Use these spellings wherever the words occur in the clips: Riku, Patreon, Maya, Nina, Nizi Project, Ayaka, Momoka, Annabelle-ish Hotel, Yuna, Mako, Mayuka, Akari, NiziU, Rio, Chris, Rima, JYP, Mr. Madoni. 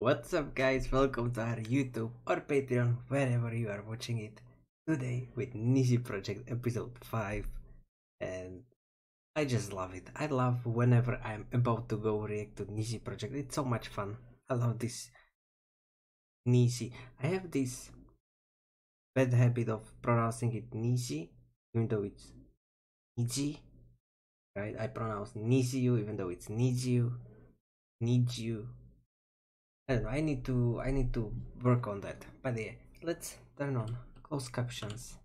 What's up guys, welcome to our YouTube or Patreon, wherever you are watching it. Today with Nizi Project episode 5, and I just love it. I love whenever I'm about to go react to Nizi Project. It's so much fun. I love this Nizi. I have this bad habit of pronouncing it Nizi, even though it's Nizi, right? I pronounce Niziu even though it's Niziu, Niziu. I don't know, I need to work on that. But yeah, let's turn on closed captions.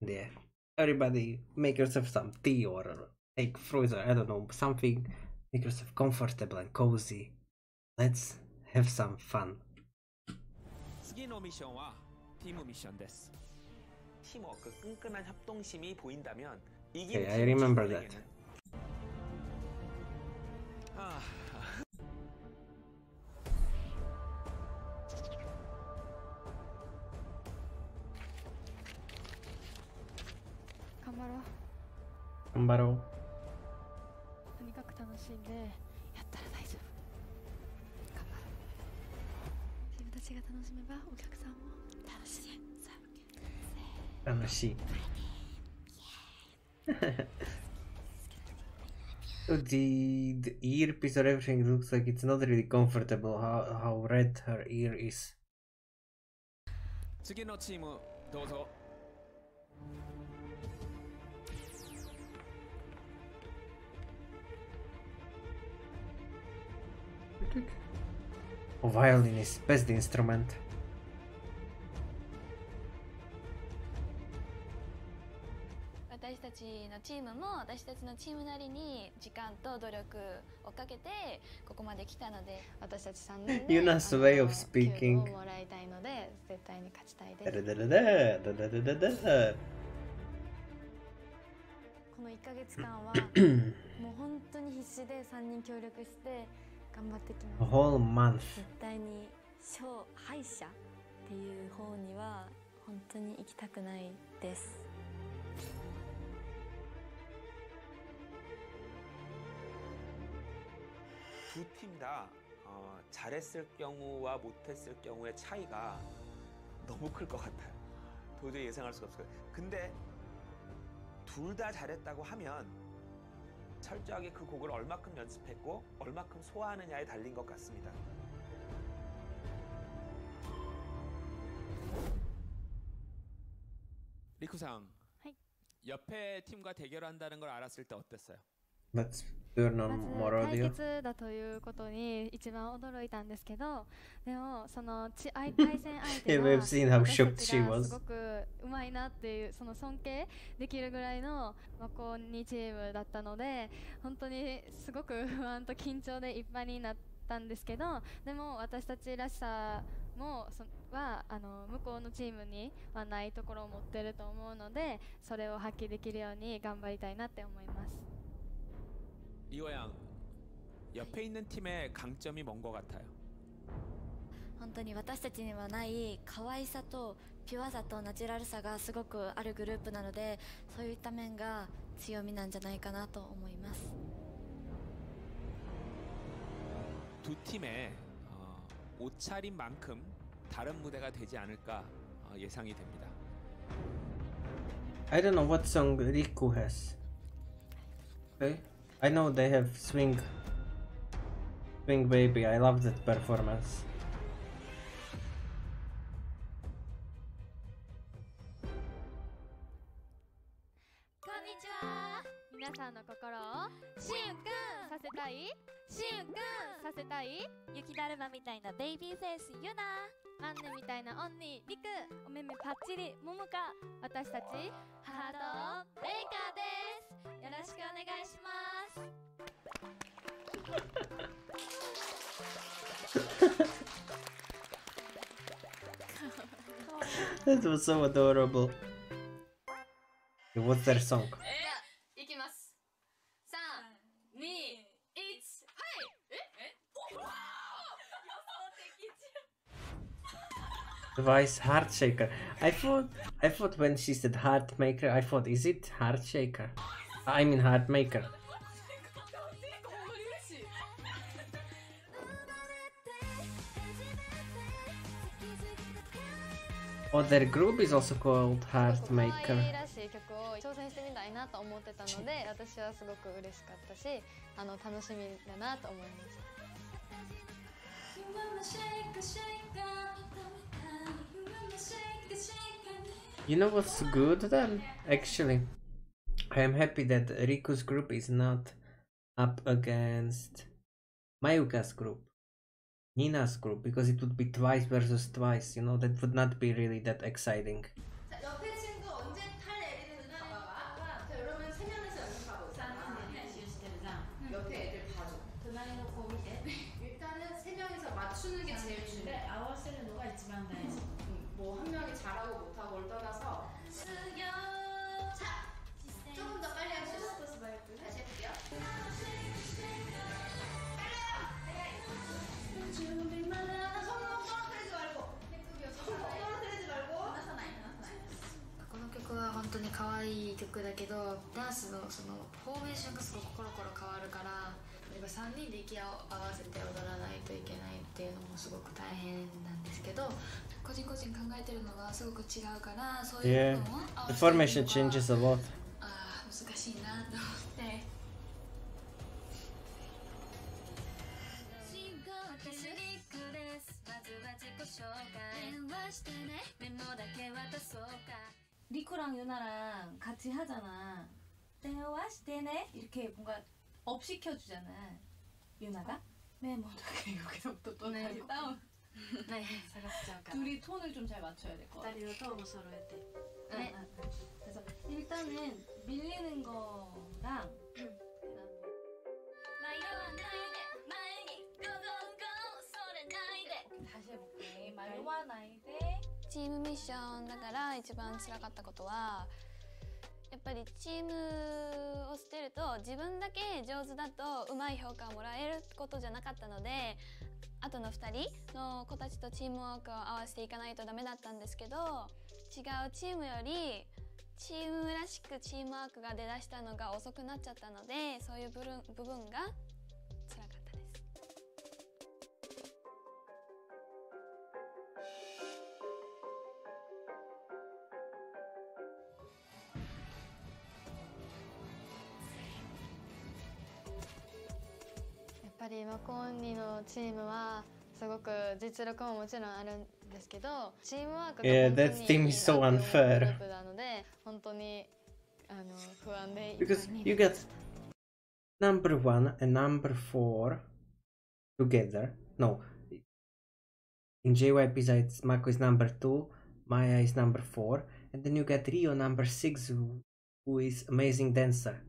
There. Everybody make yourself some tea or take fruits or I don't know, something. Make yourself comfortable and cozy. Let's have some fun. Next mission is team mission. Okay, I remember that. 바로. The earpiece or everything looks like it's not really comfortable. How red her ear is. Oh, violin is best instrument. Yuna's way of speaking. A whole month. 두 팀 다 잘했을 경우와 못했을 경우의 차이가 너무 클 것 같아요. 도저히 예상할 수가 없어요. 근데 둘 다 잘했다고 하면 철저하게 그 곡을 얼마큼 연습했고 얼마큼 소화하느냐에 달린 것 같습니다. 리쿠상, 옆에 팀과 대결한다는 걸 알았을 때 어땠어요? Let's turn on more audio. 対決だということに一番驚いたんですけど、でもその対戦相手が We've seen how shocked she was. すごくうまいなっていうその尊敬できるぐらいのマコニチームだったので、本当にすごく不安と緊張でいっぱいになったんですけど、でも私たちらしさもは向こうのチームにはないところを持ってると思うので、それを発揮できるように頑張りたいなって思います。 리오 양, 옆에 있는 팀의 강점이 뭔 것 같아요? 本当に私たちにはない可愛さとピュアさとナチュラルさがすごくあるグループなので、そういった面が強みなんじゃないかなと思います。 두 팀의 옷차림 만큼 다른 무대가 되지 않을까 예상이 됩니다. I don't know what song Riku has. Okay. I know they have Swing Baby. I love that performance. That was so adorable. What's their song? Device heart shaker. I thought when she said heart maker, I thought, is it heart shaker? I mean heart maker. Oh, their group is also called Heartmaker. You know what's good then? Actually, I am happy that Riku's group is not up against Mayuka's group, Nina's group, because it would be twice versus twice, you know, that would not be really that exciting. Yeah, the formation changes a lot. 리코랑 유나랑 같이 하잖아. 대화시대네 이렇게 뭔가 업 시켜주잖아. 유나가 메모나게 여기서부터 톤을 다운. 네, 둘이 톤을 좀 잘 맞춰야 될 것 같아. 다리로 서로 서로 할 때. 네. 그래서 일단은 밀리는 거랑. 다시 해볼게. 말와 나이 대. チームミッションだから一番辛かったことはやっぱりチームを捨てると自分だけ上手だとうまい評価をもらえることじゃなかったのであとの2人の子たちとチームワークを合わせていかないとダメだったんですけど違うチームよりチームらしくチームワークが出だしたのが遅くなっちゃったのでそういう部分が。 マコニのチームはすごく実力ももちろんあるんですけど、チームワークが本当に不安定なので、本当に不安で。Because you get number one and number four together. No, in JYP sides, Mako is number two, Maya is number four, and then you get Rio number six, who is amazing dancer.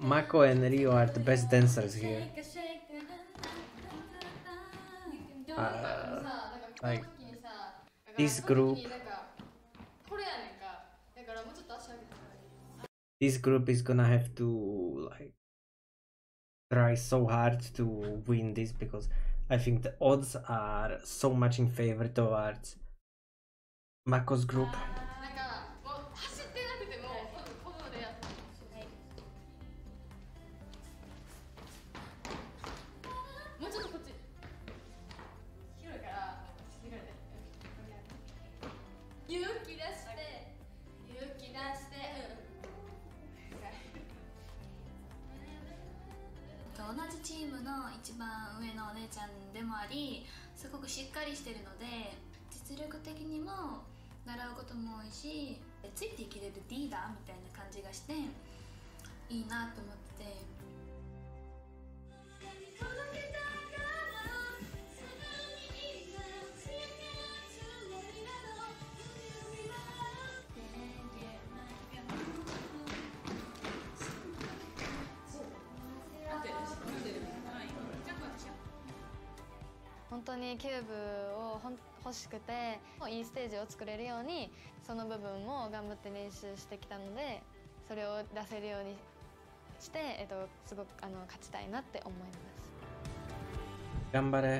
Mako and Rio are the best dancers here. Like this group is gonna have to like try so hard to win this because I think the odds are so much in favor towards Mako's group.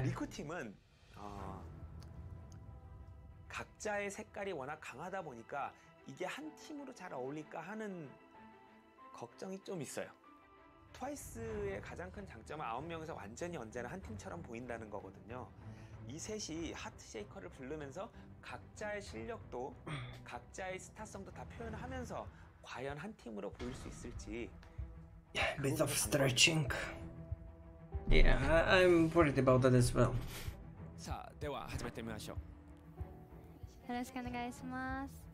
리쿠 팀은 각자의 색깔이 워낙 강하다 보니까 이게 한 팀으로 잘 어울릴까 하는 걱정이 좀 있어요. 트와이스의 가장 큰 장점은 9명에서 완전히 언제나 한 팀처럼 보인다는 거거든요. 이 셋이 하트쉐이커를 부르면서 각자의 실력도 각자의 스타성도 다 표현하면서 과연 한 팀으로 보일 수 있을지. Yeah, bit of stretching. Yeah, I'm worried about that as well. 자, 대화 시작하시죠. よろしくお願いします.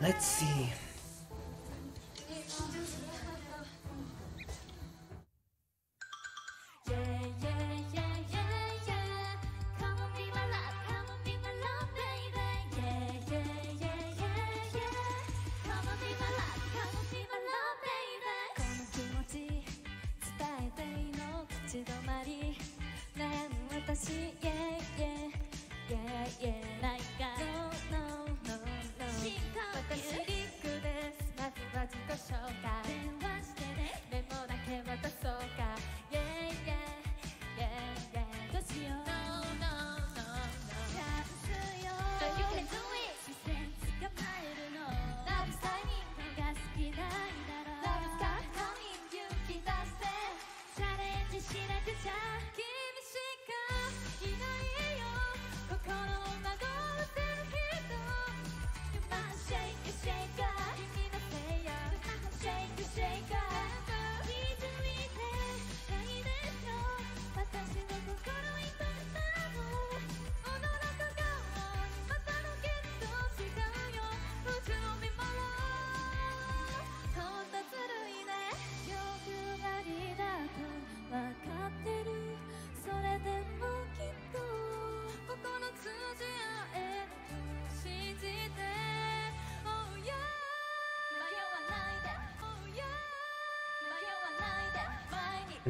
Let's see.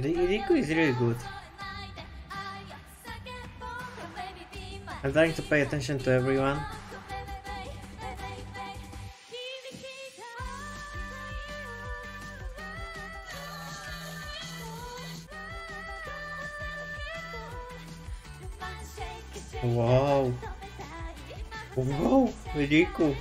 Riku is really good. I'm trying to pay attention to everyone. Wow! Wow! Riku!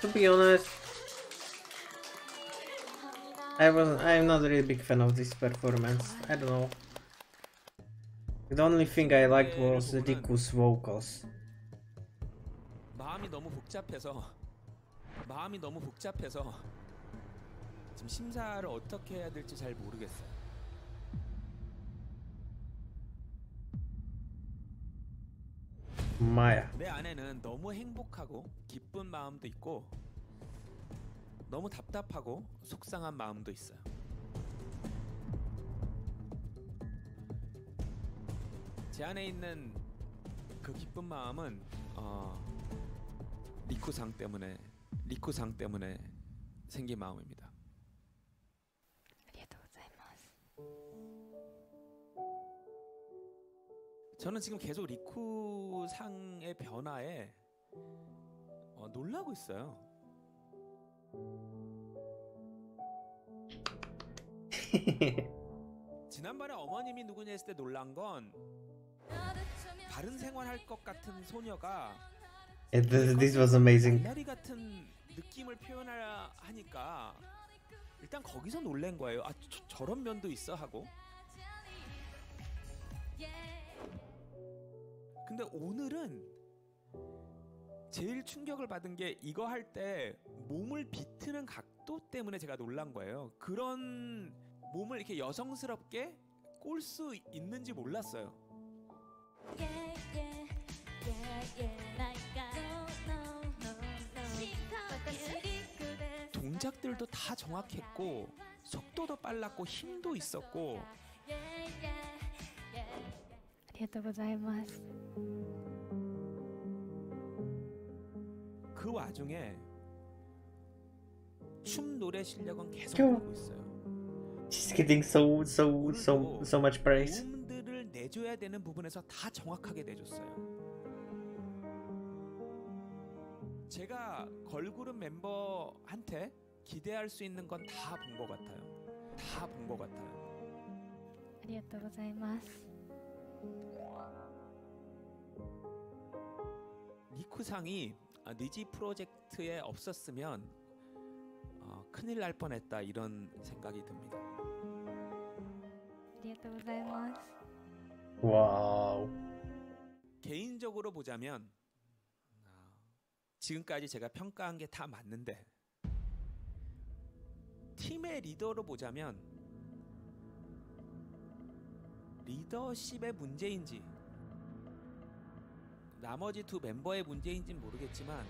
To be honest, I'm not really a big fan of this performance. I don't know. The only thing I liked was Riku's vocals. 마음이 너무 복잡해서 지금 심사를 어떻게 해야 될지 잘 모르겠어요. 마야. 내 안에는 너무 행복하고 기쁜 마음도 있고 너무 답답하고 속상한 마음도 있어요. 제 안에 있는 그 기쁜 마음은 리쿠상 때문에 생긴 마음입니다. 저는 지금 계속 리쿠상의 변화에 놀라고 있어요. 지난번에 어머님이 누구냐 했을 때 놀란 건 바른 생활할 것 같은 소녀가 This was amazing. 나리 같은 느낌을 표현하려 하니까 일단 거기서 놀란 거예요. 아, 저런 면도 있어 하고. 근데 오늘은 제일 충격을 받은 게 이거 할 때 몸을 비트는 각도 때문에 제가 놀란 거예요. 그런 몸을 이렇게 여성스럽게 꼴 수 있는지 몰랐어요. 동작들도 다 정확했고 속도도 빨랐고 힘도 있었고. 그 와중에 춤 노래 실력은 계속 늘고 있어요. She's getting so much praise. 몸들을 내줘야 되는 부분에서 다 정확하게 내줬어요. 제가 걸그룹 멤버한테 기대할 수 있는 건 다 본 것 같아요. 다 본 것 같아요. 감사합니다. 리쿠상이 니지 프로젝트에 없었으면 큰일 날 뻔했다 이런 생각이 듭니다. 감사합니다. 와우. 개인적으로 보자면 지금까지 제가 평가한 게 다 맞는데 팀의 리더로 보자면 리더십의 문제인지 나머지 두 멤버의 문제인지는 모르겠지만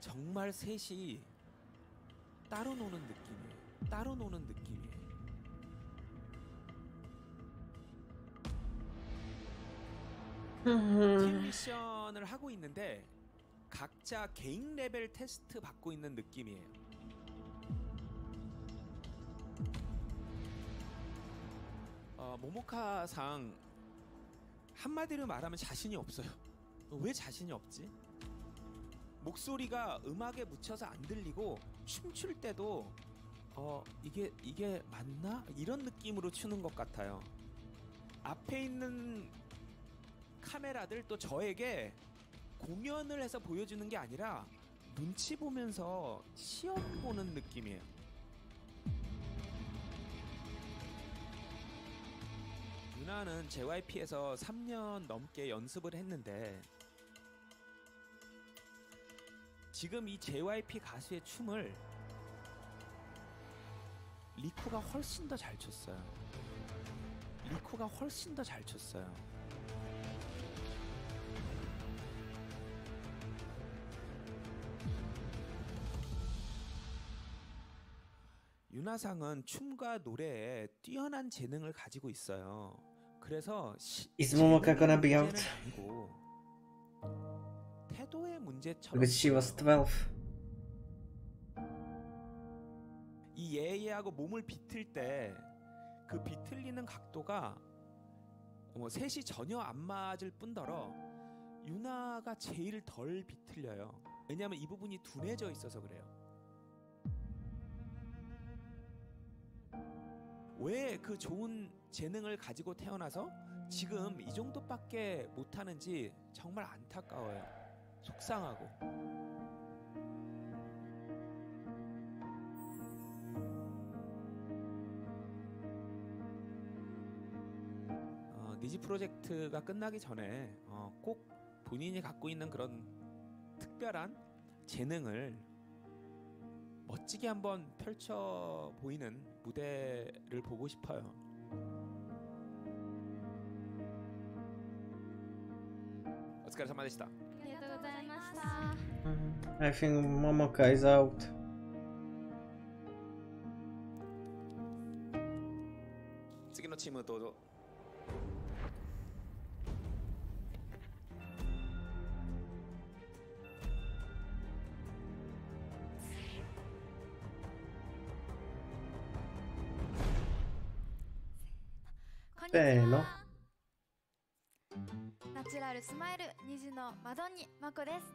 정말 셋이 따로 노는 느낌이에요. 따로 노는 느낌이에요. 팀 미션을 하고 있는데 각자 개인 레벨 테스트 받고 있는 느낌이에요. 모모카상 한마디로 말하면 자신이 없어요. 왜 자신이 없지? 목소리가 음악에 묻혀서 안 들리고 춤출 때도 이게 맞나? 이런 느낌으로 추는 것 같아요. 앞에 있는 카메라들 또 저에게 공연을 해서 보여주는 게 아니라 눈치 보면서 시험 보는 느낌이에요. 유나는 JYP에서 3년 넘게 연습을 했는데 지금 이 JYP 가수의 춤을 리쿠가 훨씬 더 잘 췄어요. 리쿠가 훨씬 더 잘 췄어요. 유나상은 춤과 노래에 뛰어난 재능을 가지고 있어요. 그래서 Is Momoka gonna be out? 태도의 문제처럼 Because she was 12. 이 예예하고 몸을 비틀 때 그 비틀리는 각도가 셋이 전혀 안 맞을 뿐더러 유나가 제일 덜 비틀려요. 왜냐하면 이 부분이 둔해져 있어서 그래요. 왜 그 좋은 재능을 가지고 태어나서 지금 이 정도밖에 못하는지 정말 안타까워요. 속상하고. 니지 프로젝트가 끝나기 전에 꼭 본인이 갖고 있는 그런 특별한 재능을 멋지게 한번 펼쳐 보이는 무대를 보고 싶어요. I think Momoka is out. 팀은 또 Hello. Natural Smile Niji no Madoni Mako desu.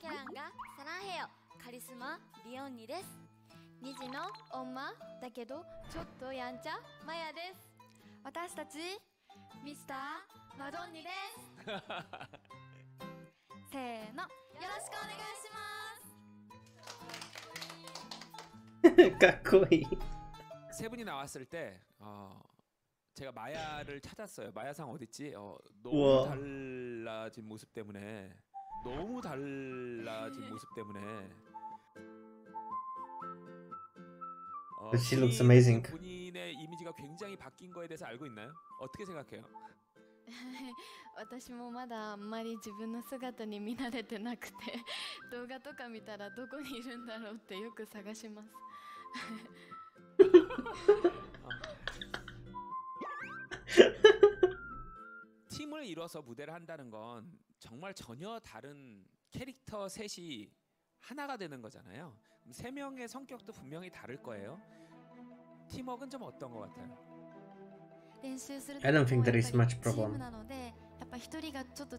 Kiran ga Saraheo Charisma Rioni desu. Niji no Oma dakedo chotto yancha Maya desu. Watashi tachi Mr. Madoni desu. Seino, yoroshiku onegaishimasu. Kakkoi. 세 분이 나왔을 때 제가 마야를 찾았어요. 마야상 어딨지? 너무 우와. 달라진 모습 때문에 너무 달라진 모습 때문에 She looks amazing. 본인의 이미지가 굉장히 바뀐 거에 대해서 알고 있나요? 어떻게 생각해요? 私もまだあんまり自分の姿に見慣れてなくて動画とか見たらどこにいるんだろうってよく探します 팀을 이뤄서 무대를 한다는 건 정말 전혀 다른 캐릭터 셋이 하나가 되는 거잖아요. 그럼 세 명의 성격도 분명히 다를 거예요. 팀워크는 좀 어떤 것 같아요? I don't think there is much problem. やっぱ一人がちょっと違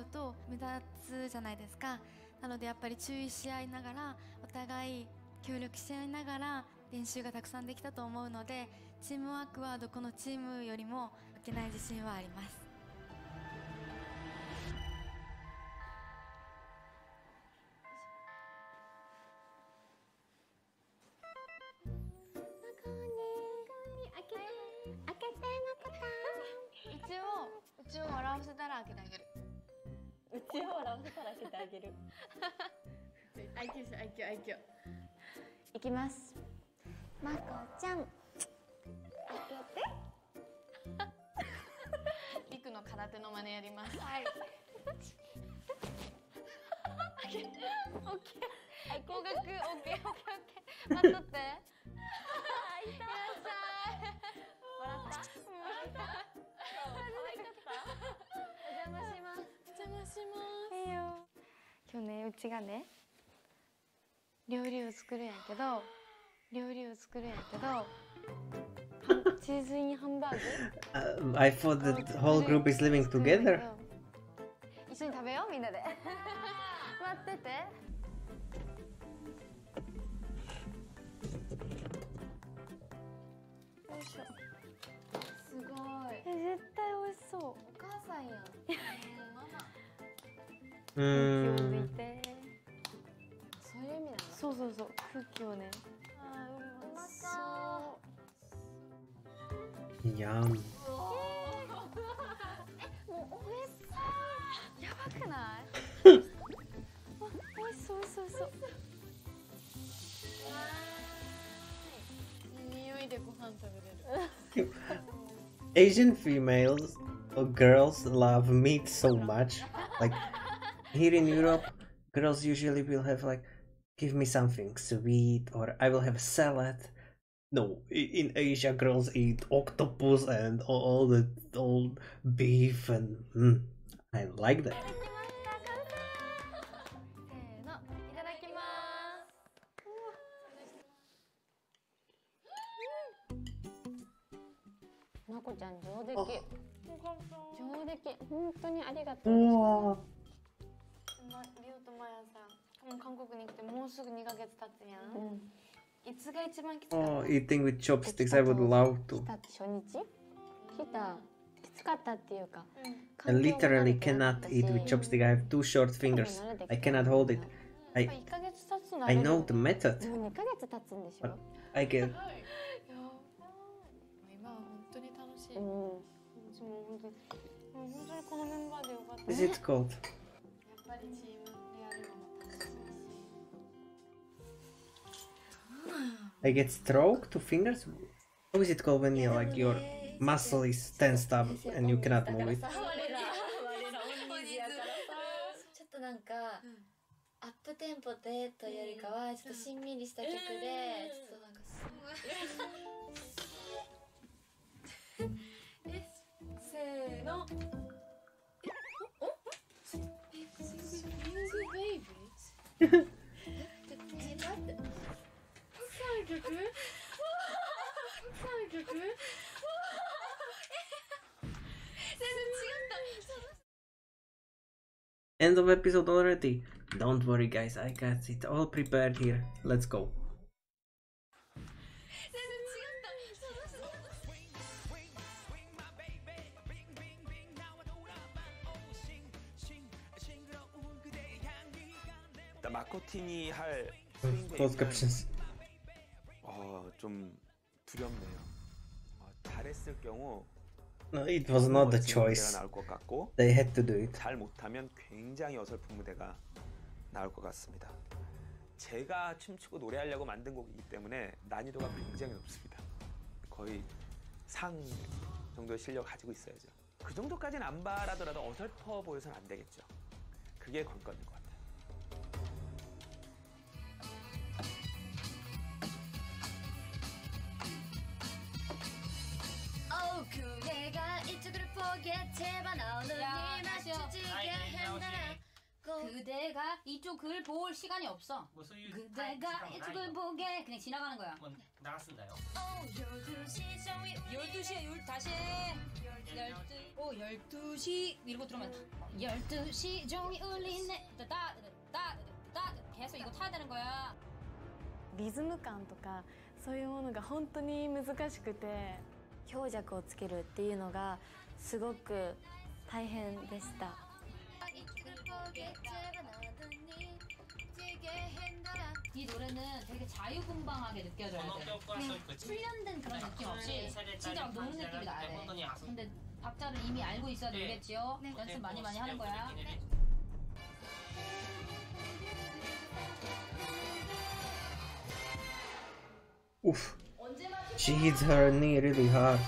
うと、みんなつじゃないですか。なのでやっぱり注意し合いながらお互い協力し合いながら練習がたくさんできたと思うので、チームワークはどこのチームよりも負けない自信はあります。 今日ねうちがね料理を作るんやけど、チーズインハンバーグ。 I thought that the whole group is living together. 一緒に食べようみんなで。待ってて。 すごい。え、絶対美味しそう。お母さんやん。そうそうそう。空気をね。ああ、うまそう。Yum. え、もう美味しそう。やばくない？美味しそうそうそう。わーい。匂いでご飯食べれる。Asian females or girls love meat so much. Like here in Europe, girls usually will have like, give me something sweet, or I will have salad. No, in Asia, girls eat octopus and all the old beef, and I like that. Mako-chan, 上出来。上出来。本当にありがとう。 Oh, eating with chopsticks, I would love to. I literally cannot eat with chopsticks. I have two short fingers. I cannot hold it. I know the method. But I get. Is it cold? I get stroke to fingers? How is it called when you, like, your muscle is tensed up and you cannot move it? End of episode already. Don't worry guys, I got it all prepared here. Let's go. Close captions. 좀 두렵네요. 잘했을 경우 No, it was not the choice. They had to do it. 잘 못하면 굉장히 어설픈 무대가 나올 것 같습니다. 제가 춤추고 노래하려고 만든 곡이기 때문에 난이도가 굉장히 높습니다. 거의 상 정도의 실력 가지고 있어야죠. 그 정도까지는 안 바라더라도 어설퍼 보여서는 안 되겠죠. 그게 관건인 것 같아요. 내가 이쪽으로 포기해 제발 너는 힘을 주지게 해놔 그대가 이쪽을 볼 시간이 없어. 무슨 일? 그대가 이쪽을 보게. 그냥 지나가는 거야. 나갔습니다요. 12시에 다시 해. 12시. 오 12시 이러고 들어오면 12시 종이 울리네. 따따따따 계속 이거 타야 되는 거야. 리듬감とか そういうものが本当に難しくて 強弱をつけるっていうのがすごく大変でした。 이 노래는 되게 자유분방하게 느껴져야 돼. 그냥 훈련된 그런 느낌 없이 진짜 막 노는 느낌이 나야 돼. 근데 박자를 이미 알고 있어야 되겠지요? 네. 연습 많이 하는 거야. 네. Oof. She's her knee really hard.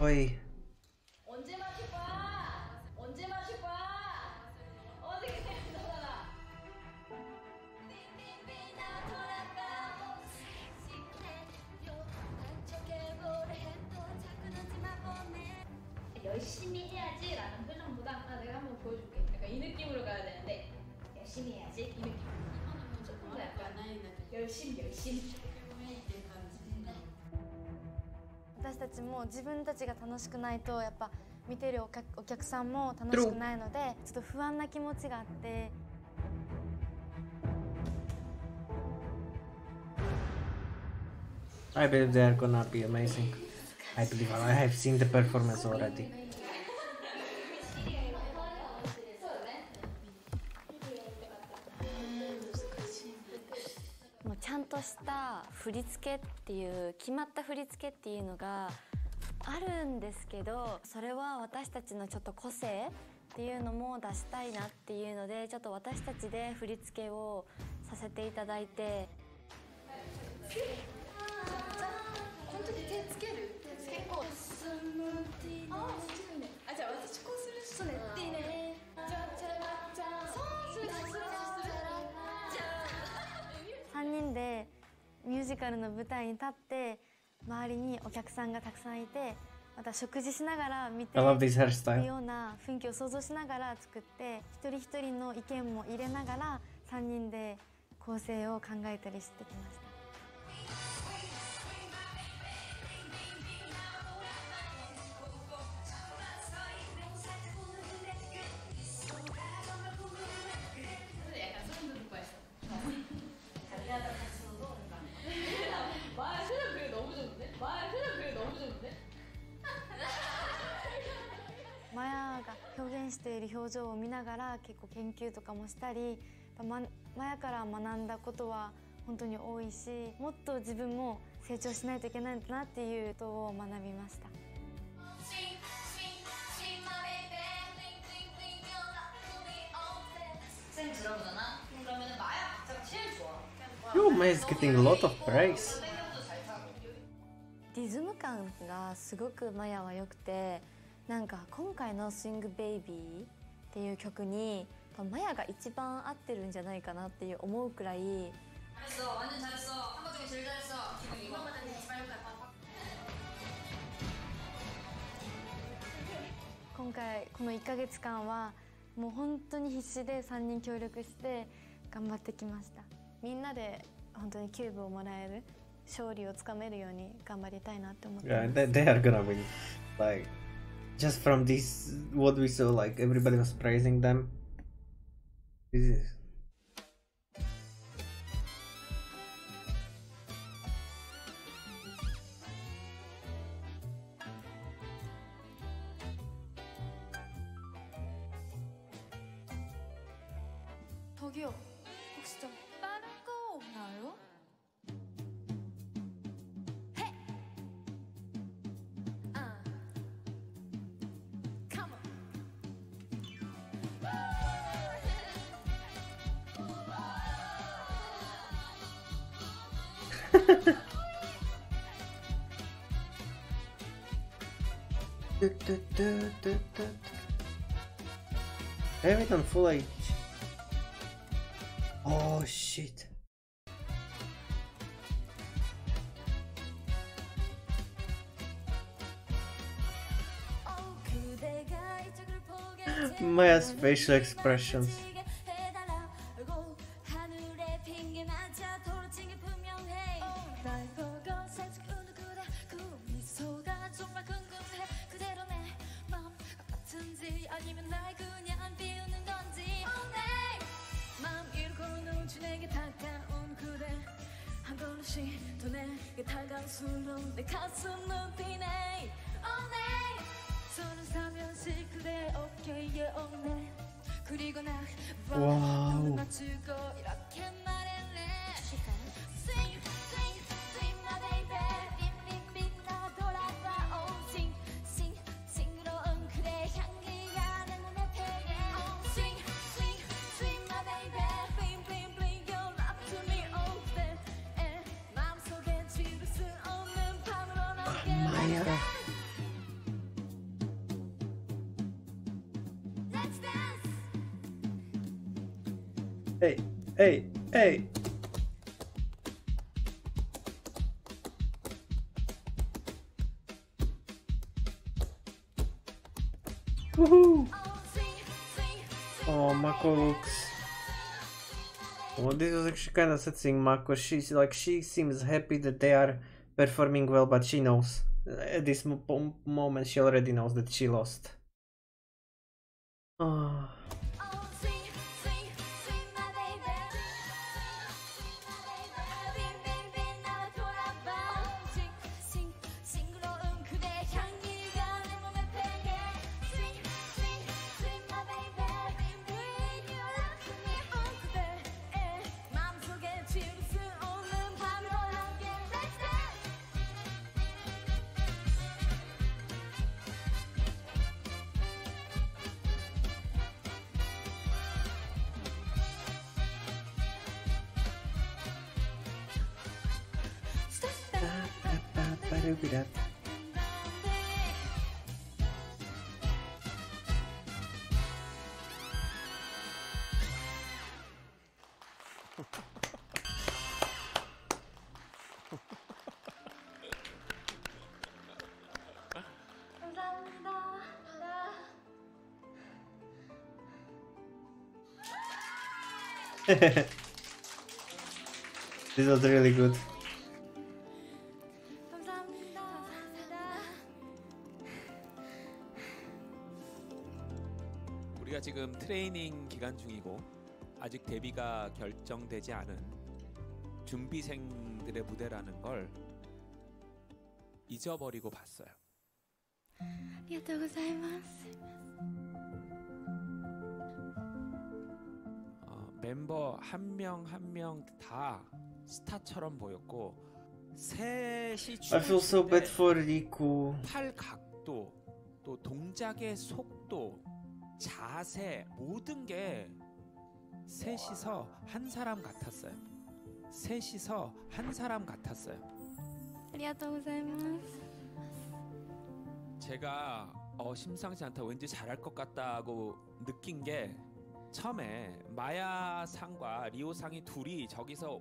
Oi. 열심히 해야지 라는 표정보다 아, 내가 한번 보여줄게. 약간 이 느낌으로 가야 되는데 열심히 해야지 이 느낌. 조금 더 약간 열심히. 私たちも自分たちが楽しくないとやっぱ見てるお客さんも楽しくないのでちょっと不安な気持ちがあって I believe they are gonna be amazing. I believe I have seen the performance already. 뭐, ちゃんとした振り付けっていう決まった振り付けっていうのがあるんですけど、それは私たちのちょっと個性っていうのも出したいなっていうので、ちょっと私たちで振り付けをさせていただいて。 3人でミュージカルの舞台に立って周りにお客さんがたくさんいてまた食事しながら見て るような雰囲気を想像しながら作って一人一人の意見も入れながら3人で構成を考えたりしてきました。 마야가 表現している表情を見ながら結構研究とかもしたりマヤから学んだことは本当に多いしもっと自分も成長しないといけないんだなっていうことを学びました。 Yuma is getting a lot of praise. リズム感がすごくマヤは良くてなんか今回の「Swing Baby」っていう曲にマヤが一番合ってるんじゃないかなっていう思うくらい 잘했어 완전 잘했어 한 번 중에 제일 잘했어 지금 이거만 하는 게 제일 잘했어 今回この1ヶ月間はもう本当に必死で3人協力して頑張ってきましたみんなで本当にキューブをもらえる Yeah, they are gonna win. Like, just from this, what we saw, like everybody was praising them. This is. 저기요, 혹시 좀 다른 거 없나요? Have it on full HD. Oh shit. Maya's facial expressions. 와우. 에이, 에이, 에이. 우후. Oh, Mako looks. Well, this is actually kind of sad seeing Mako. She's like, she seems happy that they are performing well, but she knows at this moment she already knows that she lost. Oh. This was really good. 우리가 지금 트레이닝 기간 중이고 아직 데뷔가 결정되지 않은 준비생들의 무대라는 걸 잊어버리고 봤어요. 멤버 한 명 한 명 다 스타처럼 보였고 셋이 춤을 때 팔 각도, 또 동작의 속도, 자세 모든 게 셋이서 한 사람 같았어요. 셋이서 한 사람 같았어요. 제가 심상치 않다, 왠지 잘할 것 같다고 느낀 게 처음에 마야 상과 리오 상이 둘이 저기서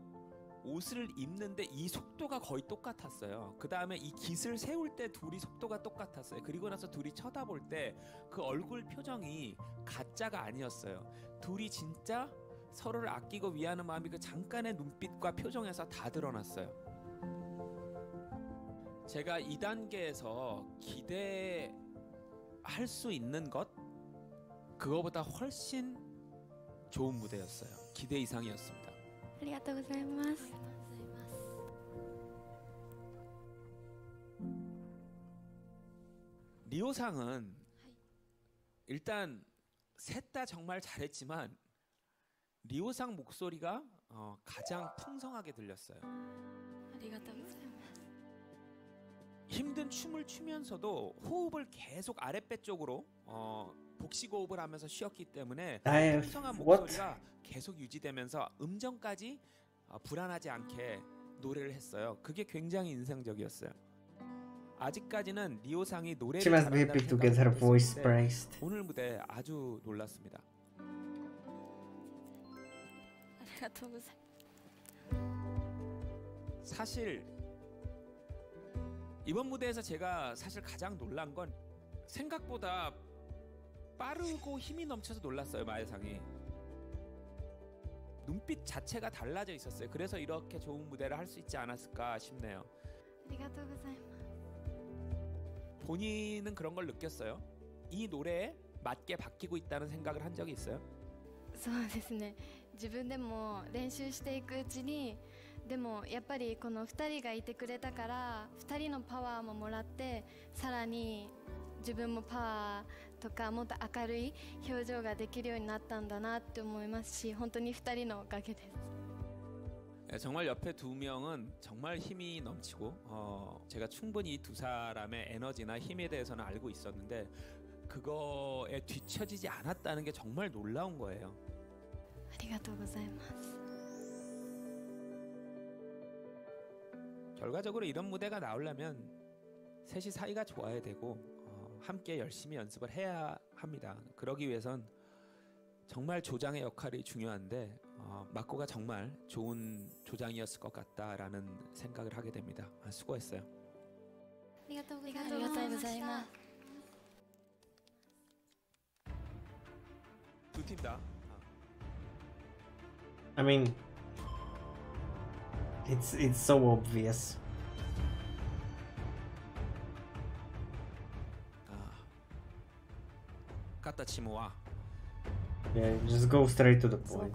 옷을 입는데 이 속도가 거의 똑같았어요. 그 다음에 이 깃을 세울 때 둘이 속도가 똑같았어요. 그리고 나서 둘이 쳐다볼 때 그 얼굴 표정이 가짜가 아니었어요. 둘이 진짜 서로를 아끼고 위하는 마음이 그 잠깐의 눈빛과 표정에서 다 드러났어요. 제가 이 단계에서 기대할 수 있는 것 그거보다 훨씬 좋은 무대였어요. 기대 이상이었습니다. 리오상은 일단 셋 다 정말 잘했지만 리오상 목소리가 가장 풍성하게 들렸어요. 힘든 춤을 추면서도 호흡을 계속 아랫배 쪽으로 복식 호흡을 하면서 쉬었기 때문에 풍성한 목소리가 계속 유지되면서 음정까지 불안하지 않게 노래를 했어요. 그게 굉장히 인상적이었어요. 아직까지는 리오상이 노래를 잘한다는 생각을 했는데 오늘 무대 아주 놀랐습니다. 사실 이번 무대에서 제가 사실 가장 놀란 건 생각보다 빠르고 힘이 넘쳐서 놀랐어요. 마야상이 눈빛 자체가 달라져 있었어요. 그래서 이렇게 좋은 무대를 할 수 있지 않았을까 싶네요. 본인은 그런 걸 느꼈어요? 이 노래에 맞게 바뀌고 있다는 생각을 한 적이 있어요? そうですね。自分でも練習していくうちに、でもやっぱりこの2人がいてくれたから、2人のパワーももらって、さらに自分もパワーとかもっと明るい表情ができるようになったんだなって思いますし、本当に2人のおかげです。 정말 옆에 두 명은 정말 힘이 넘치고 제가 충분히 두 사람의 에너지나 힘에 대해서는 알고 있었는데 그거에 뒤처지지 않았다는 게 정말 놀라운 거예요. 결과적으로 이런 무대가 나오려면 셋이 사이가 좋아야 되고 함께 열심히 연습을 해야 합니다. 그러기 위해선 정말 조장의 역할이 중요한데 마코가 정말 좋은 조장이었을 것 같다라는 생각을 하게 됩니다. 수고했어요. 감사합니다. I mean, it's so obvious. Yeah, just go straight to the point.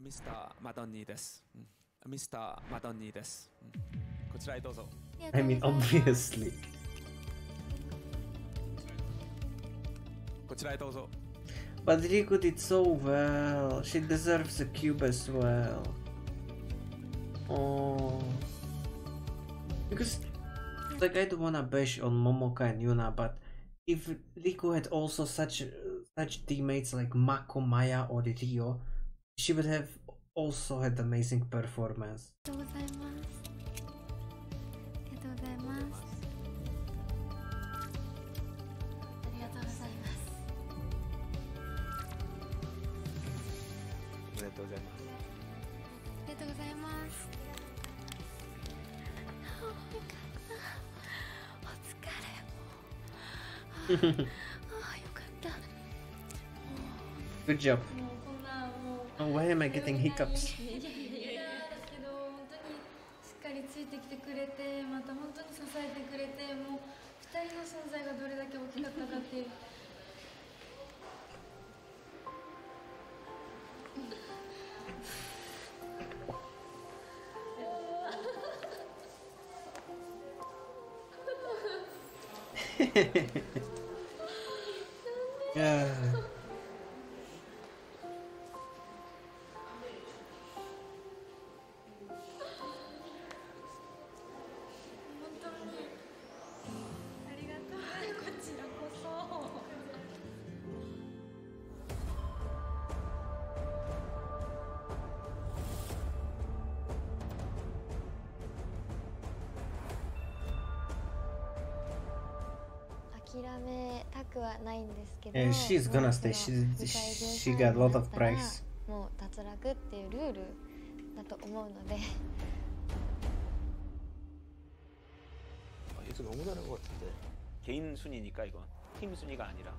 ミスターマドンニーです。こちらへどうぞ。I mean obviously。こちらへどうぞ。But Riku did so well. She deserves a cube as well. Oh. Because like I don't wanna bash on Momoka and Yuna, but if Riku had also such teammates like Mako, Maya, or Rio. She would have also had amazing performance. Good job. Oh, why am I getting hiccups? Yeah. Yeah, she's gonna stay. She got a lot of praise. 얘도 너무 잘한 것 같은데 개인 순위니까 이건 팀 순위가 아니라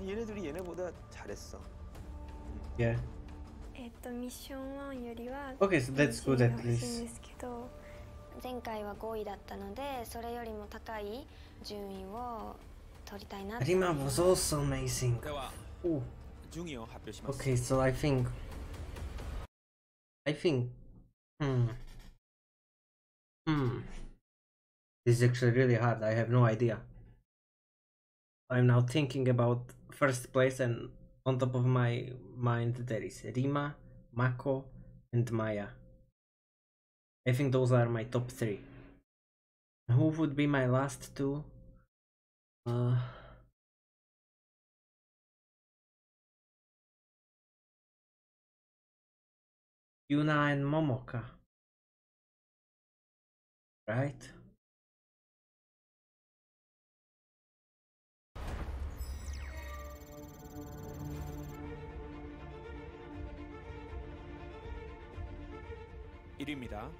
얘네들이 얘네보다 잘했어. Yeah. 미션 1よりは Okay, so that's good at least. 前回は5位だったので、それよりも高い順位を取りたいなと。 Rima was also amazing. Okay, so I think, this is actually really hard. I have no idea. I'm now thinking about first place, and on top of my mind there is Rima, Mako, and Maya. I think those are my top three. Who would be my last two? Yuna and Momoka. Right? 1위입니다.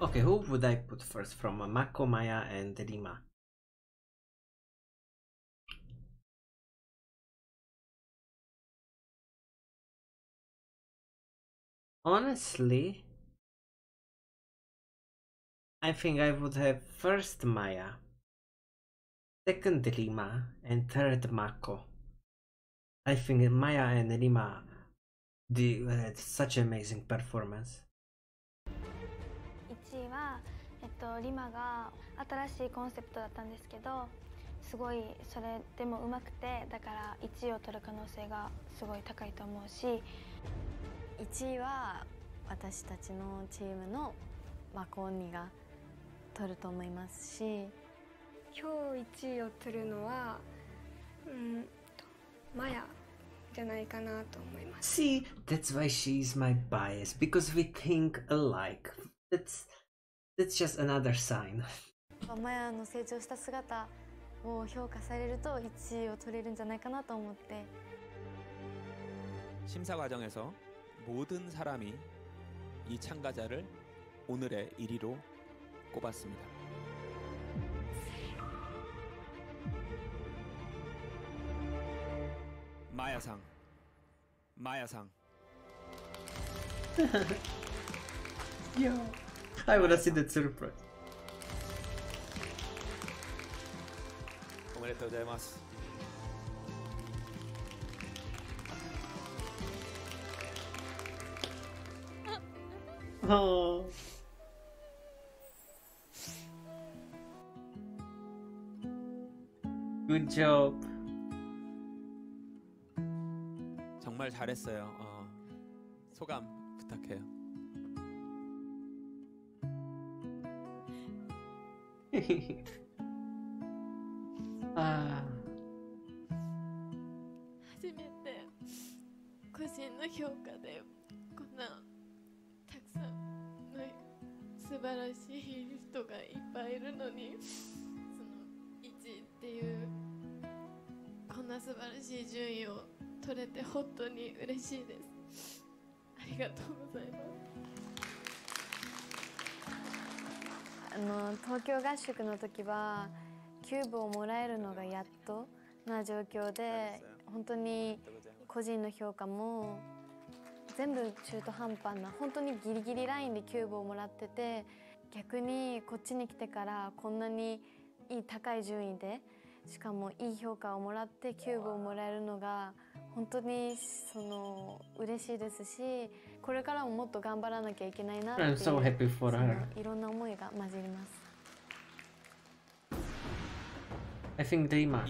Okay, who would I put first from Mako, Maya and Rima? Honestly, I think I would have first Maya, second Rima and third Mako. I think Maya and Rima did such amazing performance. 1位はリマが新しいコンセプトだったんですけど、すごいそれでもうまくて、だから1位を取る可能性がすごい高いと思うし、1位は私たちのチームのマコンニが取ると思いますし、今日1位を取るのはマヤじゃないかなと思います。See, that's why she is my bias, because we think alike. That's just another sign. マヤの成長した姿を評価されると1位を取れるんじゃないかなと思って。 심사 과정에서 모든 사람이 이 참가자를 오늘의 1위로 꼽았습니다. 마야상, 마야상. Yo, I wanna see that surprise. 오메데토 고자이마스. Oh. Good job. 정말 잘했어요. 소감 부탁해요. 아. 初めて個人の評価でこんな 素晴らしい人がいっぱいいるのに、その1位っていうこんな素晴らしい順位を取れて本当に嬉しいです。ありがとうございます。東京合宿の時はキューブをもらえるのがやっとな状況で、本当に個人の評価も。 全部中途半端な本当にギリギリラインでキューブをもらってて、逆にこっちに来てからこんなにいい高い順位でしかもいい評価をもらってキューブをもらえるのが本当にその嬉しいですし、これからももっと頑張らなきゃいけないなっていうそのいろんな思いが混じります。I think Rima.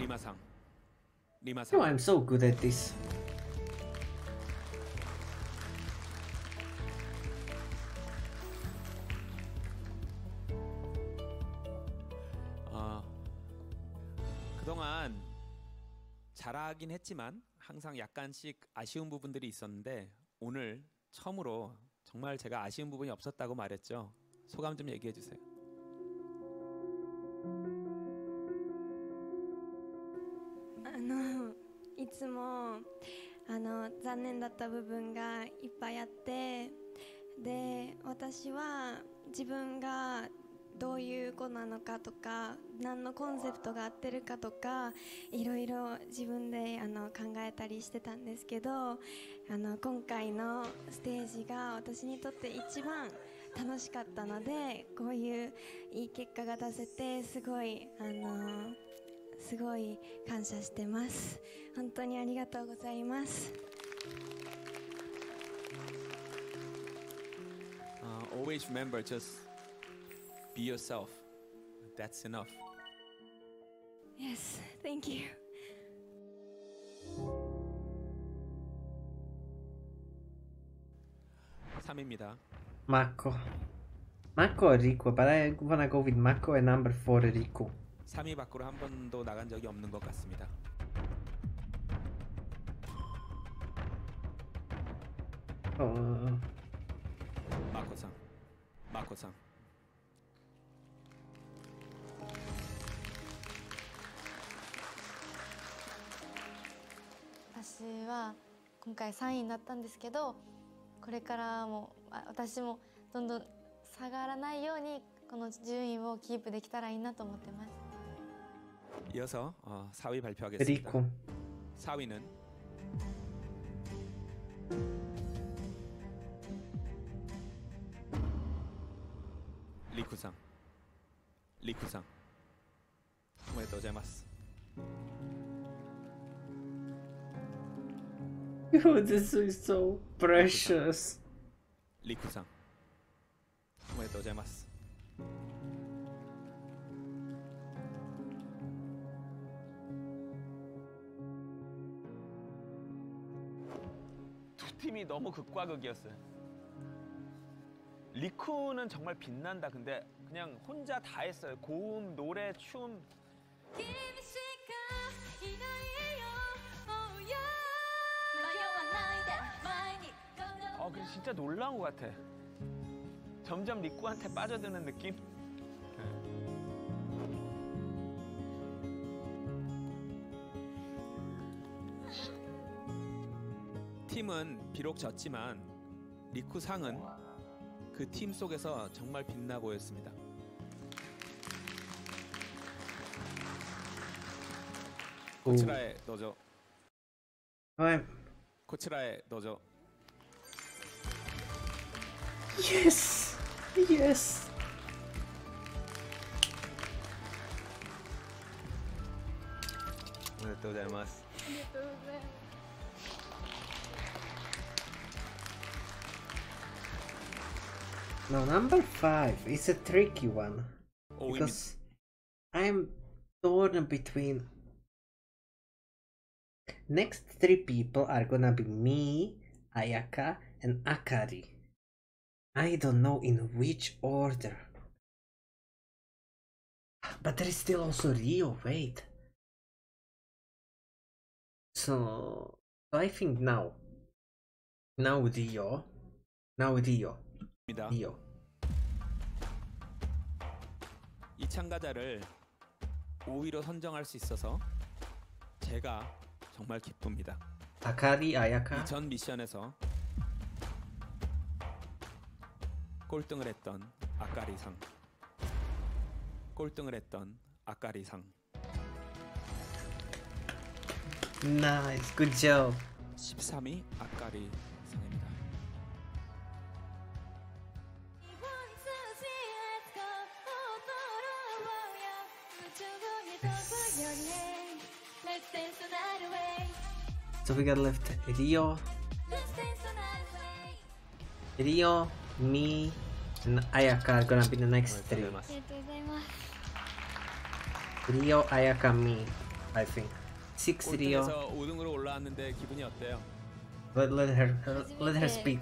Rima-san. Rima-san. No, I'm so good at this. 그동안 잘하긴 했지만 항상 약간씩 아쉬운 부분들이 있었는데 오늘 처음으로 정말 제가 아쉬운 부분이 없었다고 말했죠. 소감 좀 얘기해 주세요. 아のいつもあの残念だった部分がいっぱいあってで私は自分が どういう子なのかとか何のコンセプトが合ってるかとかいろいろ自分で考えたりしてたんですけど、今回のステージが私にとって一番楽しかったので、こういういい結果が出せてすごい感謝してます。本当にありがとうございます。 Always remember just Be yourself. That's enough. Yes, thank you. Samimida. Mako. Mako or Riku, but I wanna go with Mako and number 4 Riku. 3위 밖으로 한 번도 나간 적이 없는 것 같습니다. Mako-san. Mako-san. 今回3位になったんですけど、これからも私もどんどん下がらないようにこの順位をキープできたらいいなと思ってます。이어서4위 발표하겠습니다. Riku. 4위는 리쿠상. 리쿠상. おめでとうございます。 Oh, this is so precious. 리쿠상. おめでとうございます。두 팀이 너무 극과 극이었어요. 리쿠는 정말 빛난다. 근데 그냥 혼자 다 했어요. 고음, 노래, 춤. 그 진짜 놀라운 것 같아. 점점 리쿠한테 빠져드는 느낌? 팀은 비록 졌지만 리쿠상은 그 팀 속에서 정말 빛나 보였습니다. 코치라에 넣어줘. 코치라에 넣어줘. Yes, yes. 감사합니다. Now number 5 is a tricky one because I'm torn between. Next 3 people are gonna be me, Ayaka, and Akari. I don't know in which order. But there is still also Rio, wait. So I think now. Now Rio. Now Rio. Rio. 이 참가자를 5위로 선정할 수 있어서 제가 정말 기쁩니다. 아카리, 아야카. 이전 미션에서 꼴등을 했던 아까리상. 꼴등을 했던 아까리상. Nice, good job. 13위 아까리상입니다. So we got left Rio. Rio, me, and Ayaka are gonna be the next three. Rio, Ayaka, me, I think. 6 Rio. But let her speak.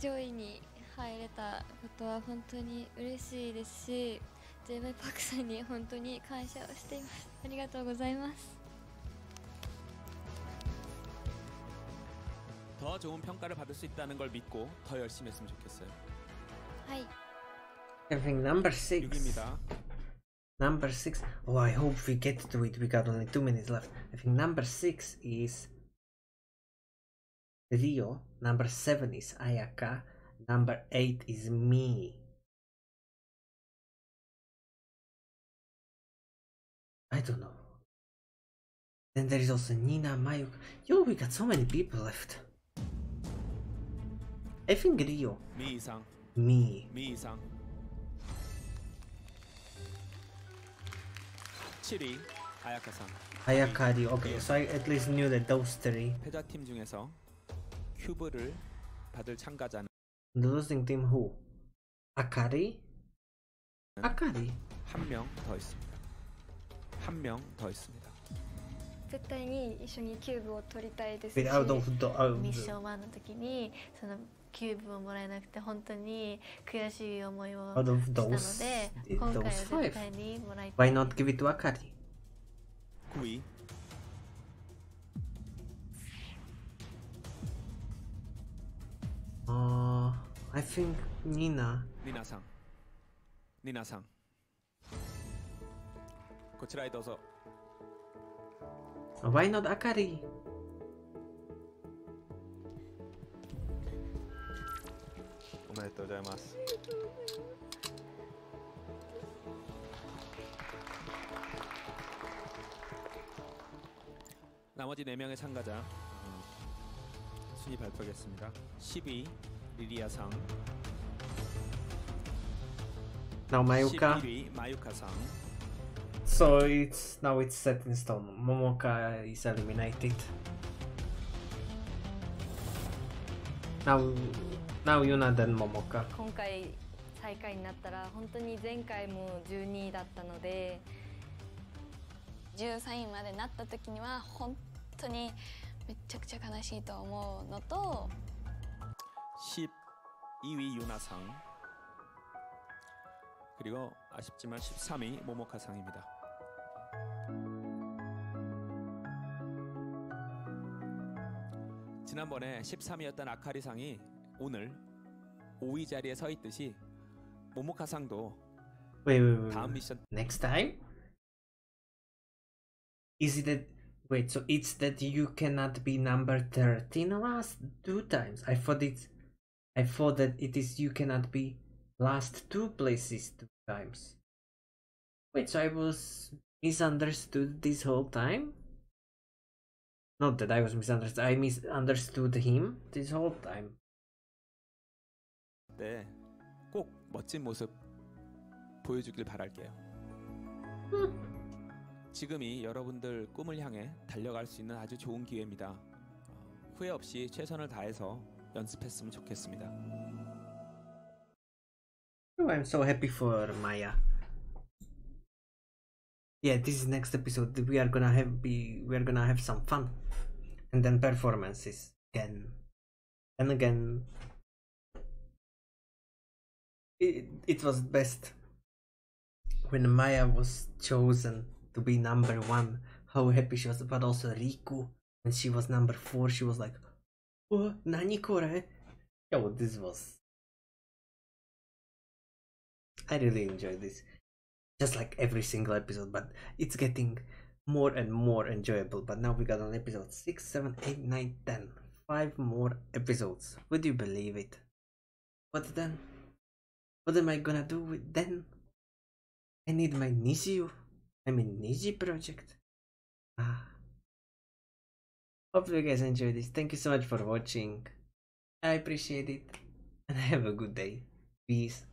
上位に入れたことは本当に嬉しいですし、JYPさんに本当に感謝をしています。ありがとうございます。더 좋은 평가를 받을 수 있다는 걸 믿고 더 열심히 했으면 좋겠어요. 하이. I think number 6. 6입니다. Number 6. Oh, I hope we get to it. We got only 2 minutes left. I think number 6 is Rio. Number 7 is Ayaka. Number 8 is me. I don't know. Then there is also Nina, Maya. Yo, we got so many people left. I think Rio. Me. 7위 아야카-san. Ayaka-ri. Okay, so I at least knew that those three. 패자팀 중에서 큐브를 받을 참가자는 The losing team who? Akari? Akari? 한 명 더 있습니다. 한 명 더 있습니다. 絶対に一緒にキューブを取りたいですし、ミッション1の時にそのキューブをもらえなくて本当に悔しい思いをしたので、今回は絶対にもらいたい。Why not give it to Akari? 9位。 I think Nina. Nina-san. こちらへどうぞ。Why not Akari?おめでとうございます。나머지 4명의 참가자 순위 발표하겠습니다. 12 리리아상, now Mayuka. 11위 마유카상. So it's now it's set in stone. Momoka is eliminated. Now Yuna then Momoka. 今回最下位になったら本当に前回も12位だったので。 13位までなった時には本当にめちゃくちゃ悲しいと思うのと12위 유나상 그리고 아쉽지만 13위 모모카상입니다. 지난번에 13위였던 아카리상이 오늘 5위 자리에 서 있듯이 모모카상도 다음 미션 next time Is it that, wait, so it's that you cannot be number 13 last 2 times. I thought that it is you cannot be last 2 places 2 times. Wait, so I was misunderstood this whole time? Not that I was misunderstood, I misunderstood him this whole time. 네, 꼭 멋진 모습 보여주길 바랄게요. 지금이 여러분들 꿈을 향해 달려갈 수 있는 아주 좋은 기회입니다. 후회 없이 최선을 다해서 연습했으면 좋겠습니다. Oh, I'm so happy for Maya. Yeah, this is next episode. We are gonna have some fun, and then performances again and again. It was best when Maya was chosen. To be number 1, how happy she was, but also Riku, when she was number 4, she was like, oh, nani kore? Yo, this was... I really enjoyed this, just like every single episode, but it's getting more and more enjoyable, but now we got on episode 6, 7, 8, 9, 10, 5 more episodes, would you believe it? What then? What am I gonna do with then? I need my Nizi Project. Hope you guys enjoyed this. Thank you so much for watching. I appreciate it. And have a good day. Peace.